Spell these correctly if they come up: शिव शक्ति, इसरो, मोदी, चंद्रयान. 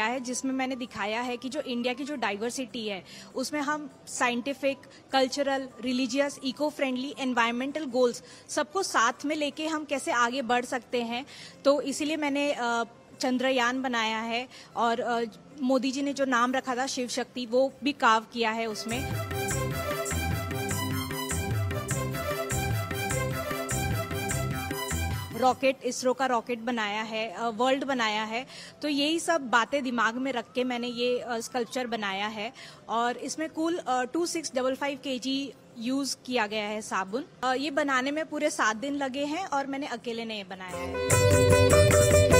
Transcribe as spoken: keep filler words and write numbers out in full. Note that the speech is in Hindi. किया है जिसमें मैंने दिखाया है कि जो इंडिया की जो डाइवर्सिटी है उसमें हम scientific, cultural, religious, eco friendly, environmental goals सबको साथ में लेके हम कैसे आगे बढ़ सकते हैं। तो इसीलिए मैंने चंद्रयान बनाया है और मोदी जी ने जो नाम रखा था शिव शक्ति वो भी कार्व किया है उसमें। रॉकेट, इसरो का रॉकेट बनाया है, वर्ल्ड बनाया है। तो यही सब बातें दिमाग में रख के मैंने ये स्कल्पचर बनाया है और इसमें कुल टू सिक्स डबल फाइव के जी यूज़ किया गया है साबुन। ये बनाने में पूरे सात दिन लगे हैं और मैंने अकेले ने ये बनाया है।